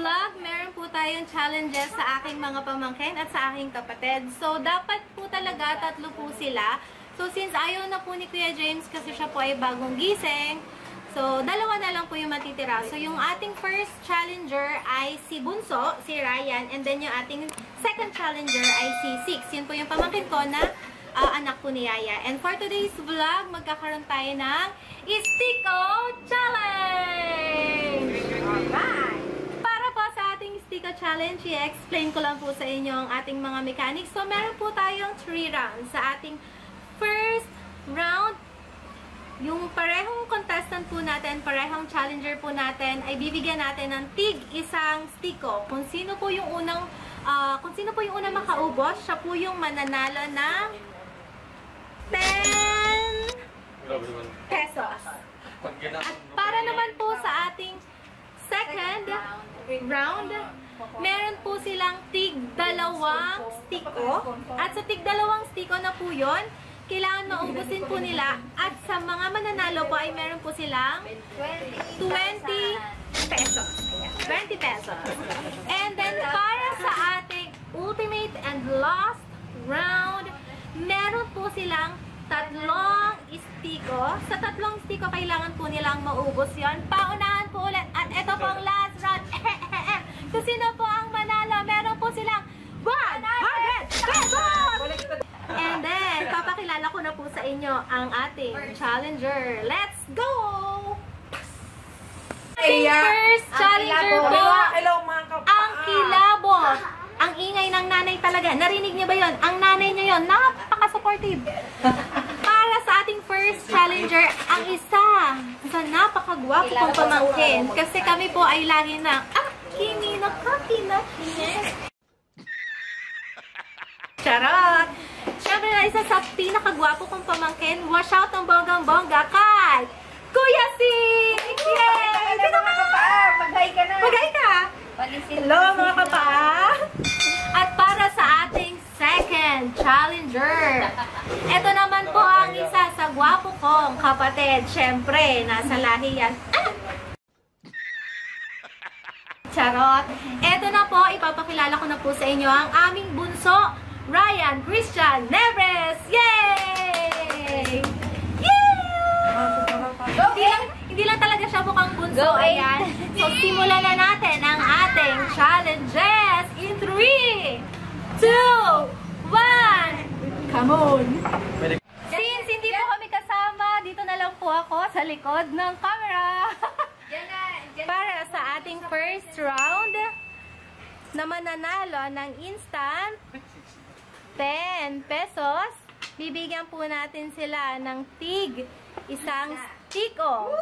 vlog, meron po tayong challenges sa aking mga pamangkin at sa aking kapatid. So, dapat po talaga tatlo po sila. So, since ayaw na po ni Kuya James kasi siya po ay bagong gising, so, dalawa na lang po yung matitira. So, yung ating first challenger ay si Bunso, si Ryan, and then yung ating second challenger ay si Six. Yun po yung pamangkin ko na anak po ni Yaya. And for today's vlog, magkakaroon tayo ng Stick O Challenge! Alright! Para po sa ating Stick O Challenge, i-explain ko lang po sa inyo ang ating mga mechanics. So, meron po tayong 3 rounds. Sa ating first round, yung parehong contestant po natin, parehong challenger po natin, ay bibigyan natin ng tig-isang Stick O. Kung sino po yung unang makaubos, siya po yung mananalo ng 10 pesos. At para naman po sa ating second round, meron po silang tig-dalawang Stick O. At sa tig-dalawang Stick O na po yun, kailangan maubusin po nila, at sa mga mananalo po ay meron po silang 20 pesos. 20 pesos. And then para sa ating ultimate and last round, meron po silang 3 Stick O. Sa 3 Stick O kailangan po nilang maubos yon. Paunahan po ulit. At ito po ang last round. Kung sino po ang manalo, meron po silang 100 pesos! And then, papakilala ko na po sa inyo ang ating challenger. Let's go! First challenger po, ang kilabot. Ang ingay ng nanay talaga. Narinig niyo ba yon? Ang nanay niya yon. Napaka-supportive. Para sa ating first challenger, ang isa sa napakagwapo kong pamangkin. Kasi kami po ay lagi ng kinina. Charot! Siyempre na isa sa pinakagwapo kong pamangkin, wash out ang bonggang-bongga kay Kuya Six! Yay! Dito ka! Mag-hi ka na! Mag-hi ka! Hello mga kapaa! At para sa ating second challenger, ito naman po ang isa sa gwapo kong kapatid. Siyempre, nasa lahi yan. Charot! Ito na po, ipapakilala ko na po sa inyo ang aming bunso, Ryan Christian Nevres! Yay! Yay! Hindi lang talaga siya mukhang bunso. Ayan. So, simulan na natin ang ating challenges in 3, 2, 1! Come on! Since hindi po kami kasama, dito na lang po ako sa likod ng camera. Para sa ating first round na mananalo ng instant 10 pesos, bibigyan po natin sila ng tig-isang Stick O.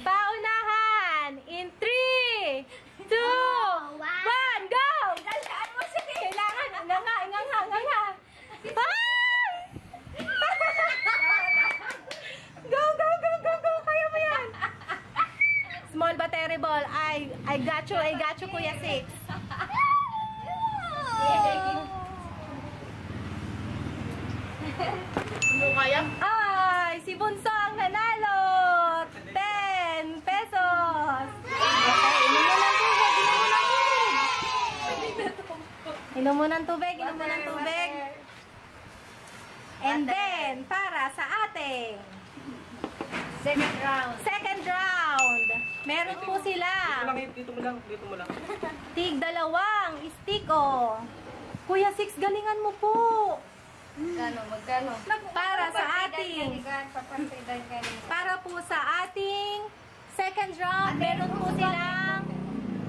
Paunahan in 3, 2, 1, go! Kailangan, nga. Go! Kaya mo yan! Small but terrible. I got you, Kuya Six. Ay, si Bunso ang nanalo! 10 pesos! Okay, inom mo ng tubig! And then, para sa ating second round! Meron po sila Dito mo lang. Tig-dalawang Stick O. Kuya Six, galingan mo po! Magkano? Para po sa ating second round, meron po silang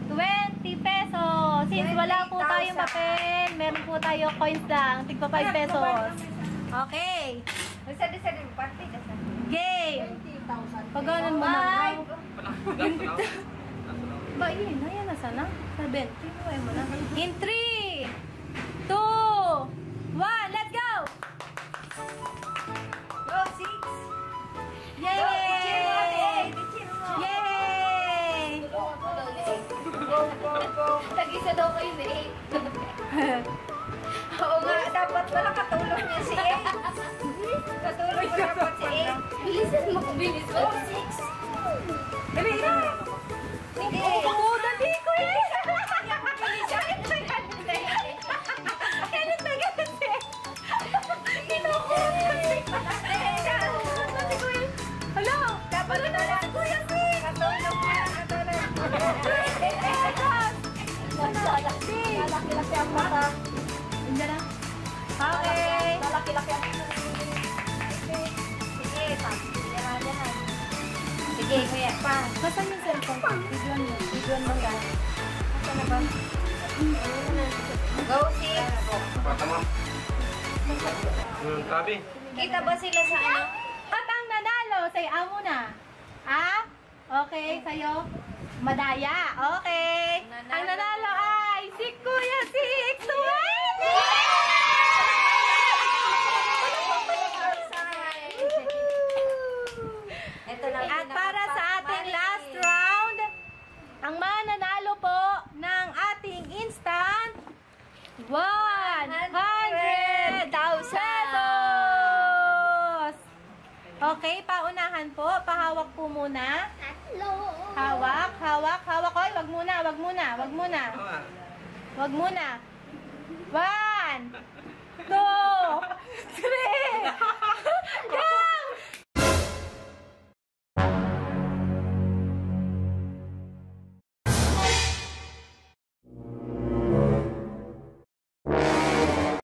20 pesos. Since wala po tayong papel, meron po tayo coins lang, tigpa 5 pesos. Okay. Game. Pag-anon mo na. Ba, yun, ayan na sana. Sa 20, inuwi mo na. In 3, 2, 1, let's go! Go, Six! Yay! Yay! Go! Tag-isa daw kayo ni A. Oo nga, dapat wala katulong niya si A. Katulong mo dapat si A. Bilisan mo, bilis mo, Six! pa. Basta yung cellphone ko. Bidyon mo. Bidyon mo gano'n. Basta na ba? Go, Six. Patama. Grabe. Kita ba sila sa ano? Katang nanalo. Sayaw mo na. Ha? Okay, sa'yo. Madaya. Okay. Ang nanalo ay si Kuya Six. At para sa ating last round, ang mananalo po ng ating instant 100,000 pesos. Okay, paunahan po. Pahawak po muna. Hawak, hawak, hawak. Oy, wag muna, wag muna, wag muna. Wag muna. 1, 2, 3. Go!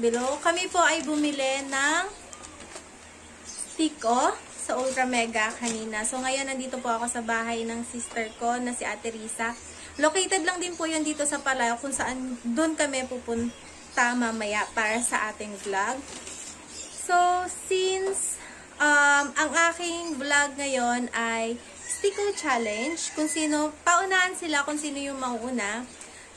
Below. Kami po ay bumili ng Stick O sa Ultra Mega kanina. So ngayon nandito po ako sa bahay ng sister ko na si Ate Risa. Located lang din po yun dito sa Palayo kung saan doon kami pupunta mamaya para sa ating vlog. So since ang aking vlog ngayon ay Stick O Challenge, kung sino, paunahan sila kung sino yung mauuna.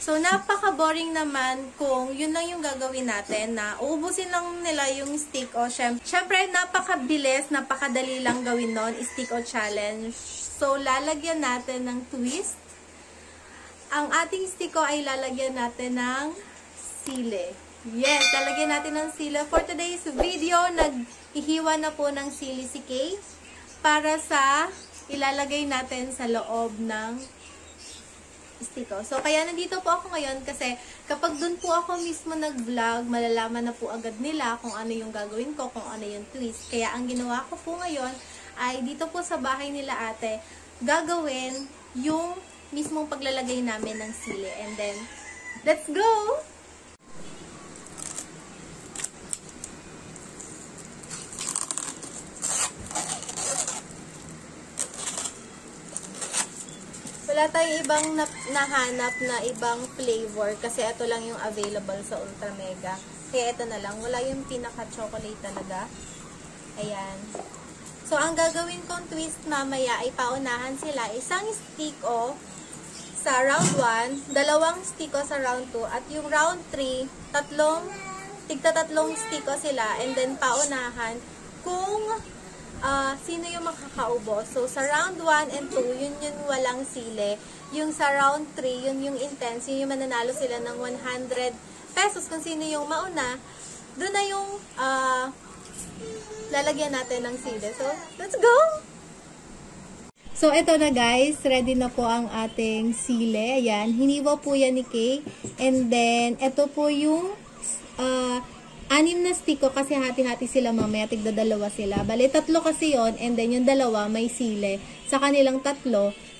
So, napaka-boring naman kung yun lang yung gagawin natin na uubusin lang nila yung Stick O. Siyempre, napakabilis, napakadali lang gawin nun, Stick O Challenge. So, lalagyan natin ng twist. Ang ating Stick O ay lalagyan natin ng sili. Yes, lalagyan natin ng sili. For today's video, nag-ihiwa na po ng sili si Kay para sa ilalagay natin sa loob ng Stick O. So, kaya nandito po ako ngayon kasi kapag dun po ako mismo nag-vlog, malalaman na po agad nila kung ano yung gagawin ko, kung ano yung twist. Kaya ang ginawa ko po ngayon ay dito po sa bahay nila ate, gagawin yung mismong paglalagay namin ng sili. And then, let's go! Wala tayong ibang nahanap na ibang flavor kasi ito lang yung available sa Ultra Mega. Kaya ito na lang. Wala yung pinaka-chocolate talaga. Ayan. So, ang gagawin kong twist mamaya ay paunahan sila. Isang Stick O sa round 1, dalawang Stick O sa round 2, at yung round 3, tigtatatlong Stick O sila. And then, paunahan kung sino yung makakaubo. So, sa round 1 and 2, yun yung walang sili. Yung sa round 3, yun yung intense. Yun yung mananalo sila ng 100 pesos. Kung sino yung mauna, doon na yung lalagyan natin ng sili. So, let's go! So, eto na guys. Ready na po ang ating sili. Ayan. Hiniwa po yan ni Kay. And then, eto po yung 6 na Stick O kasi hati-hati sila mamaya, tigdadalawa sila. Bale, 3 kasi yon, and then yung 2 may sili. Sa kanilang 3,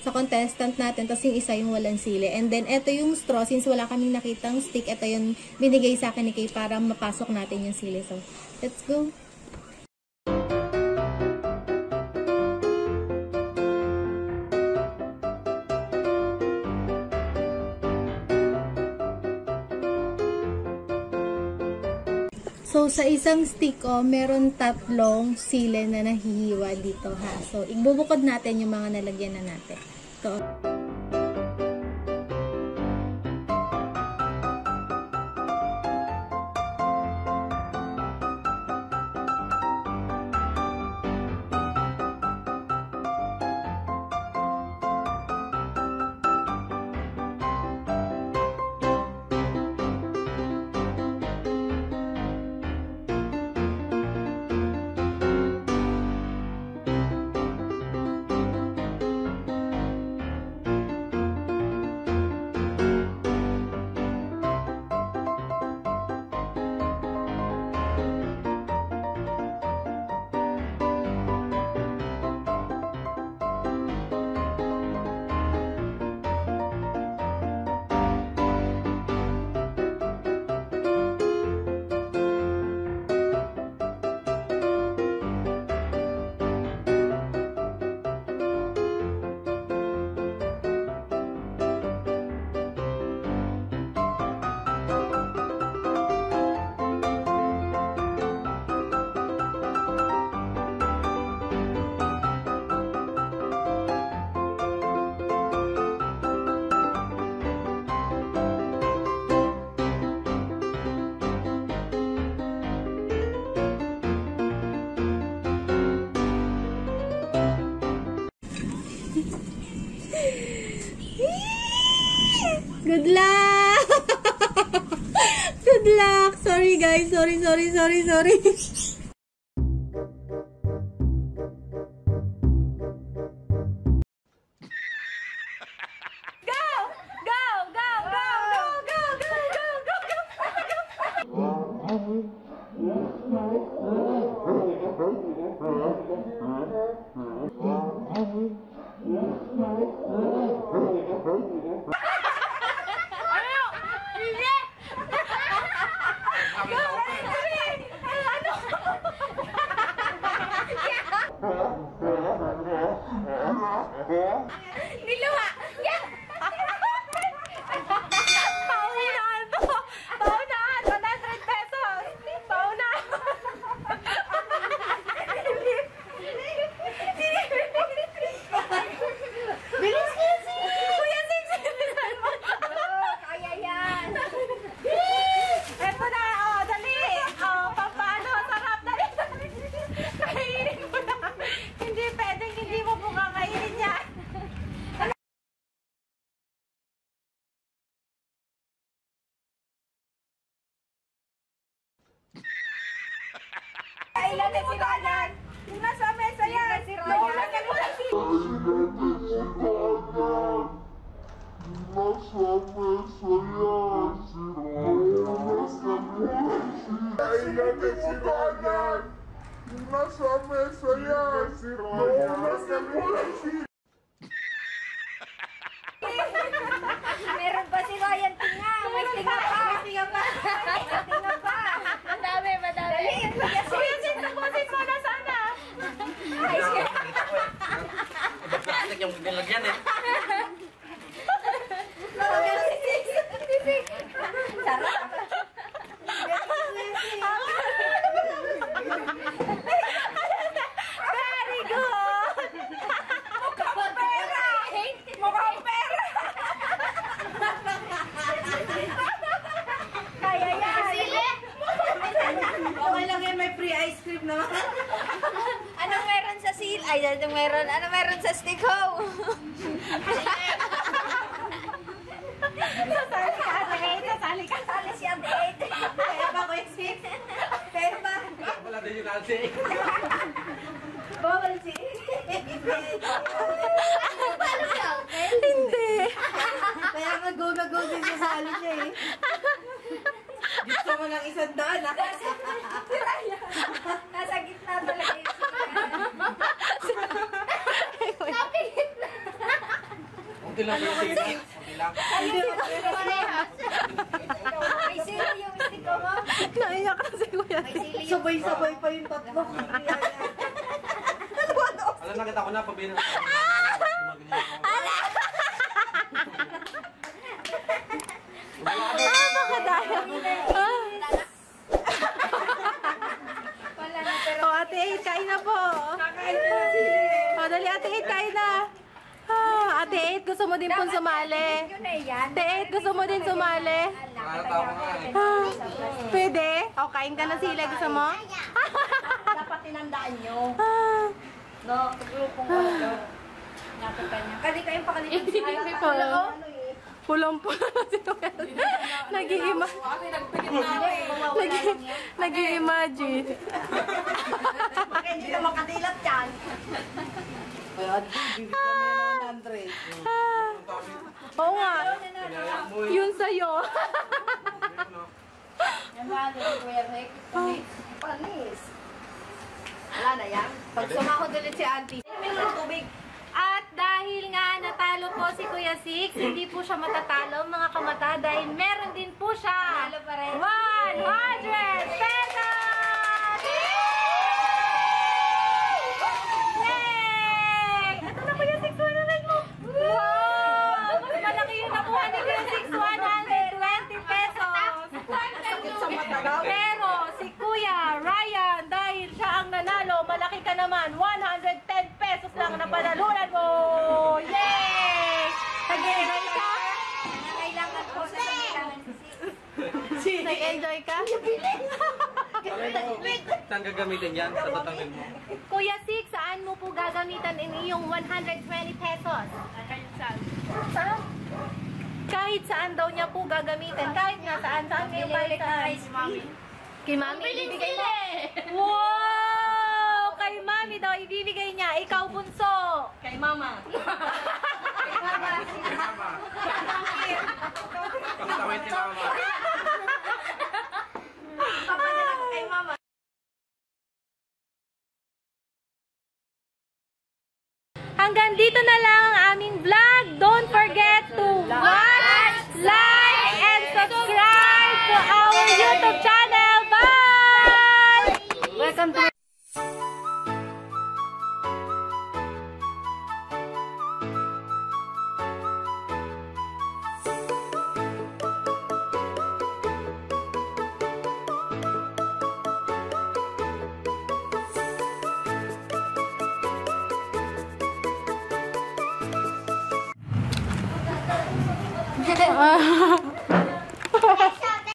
sa contestant natin, tapos yung 1 yung walang sili. And then, eto yung straw, since wala kaming nakitang stick, eto yung binigay sa akin ni Kay para mapasok natin yung sili. So, let's go! So, sa isang Stick O, meron 3 sili na nahihiwa dito, ha. So, ibubukod natin yung mga nalagyan na natin. So, Good luck! Good luck! Sorry guys, sorry. Meron pa si Ryan tinga. May tinga pa. Madami. Squeezin na kusin mo na sana. Bakit yung nilagyan eh? Sarap. Ano meron sa Stick O? Sasali ka. Sasali si Ate. Pera ba, Kuya Six? Pera ba? Wala din yung Ate. Bawal si hindi. Kaya mag-go siya sasali siya eh. Gusto mo ng 100 ha? Nasa gitna talaga eh. Naiyak kasi Kuya James. Sabay-sabay pa yung tatlo. Alam, nakita ko na pabinang. Makadaya. O Ate Ate, kain na po. O dali Ate Ate, kain na. Ate Ate, gusto mo din pong sumali? Ate Ate, gusto mo din sumali? Pwede? O, kain ka na sila. Gusto mo? Dapat tinandaan nyo. No, grupong kayo. Nakita niya. Kali kayong pakalitan sila. Pulong-pulong na si Kuya. Nag-i-imagine. Bakit hindi ka makadilat yan? Oo nga. Yun sa'yo. Panis. Wala na yan. Pag sumako ulit si auntie. At dahil nga natalo po si Kuya Six, hindi po siya matatalo mga kamata dahil meron din po siya 100 pesos! Pero si Kuya Ryan, dahil siya ang nanalo, malaki ka naman, 110 pesos lang na panalunan mo! Yay! Nag-enjoy ka? Kailangan ko sa nag-enjoy ka? Saan gagamitin yan? Sa batangin mo? Kuya Six, saan mo po gagamitan yung 120 pesos? gagamitin kahit nasaan saan kayo balikan. Kay Mami, ibibigay mo. Wow! Kay Mami daw ibibigay niya. Ikaw, Bunso. Kay Mama. Kay Mama. Kay Mama. Pagtawin ni Mama. Papanalag kay Mama. Hanggang dito na lang ang aming vlog. Don't forget to watch, like, and subscribe to our YouTube channel. Bye! Welcome to...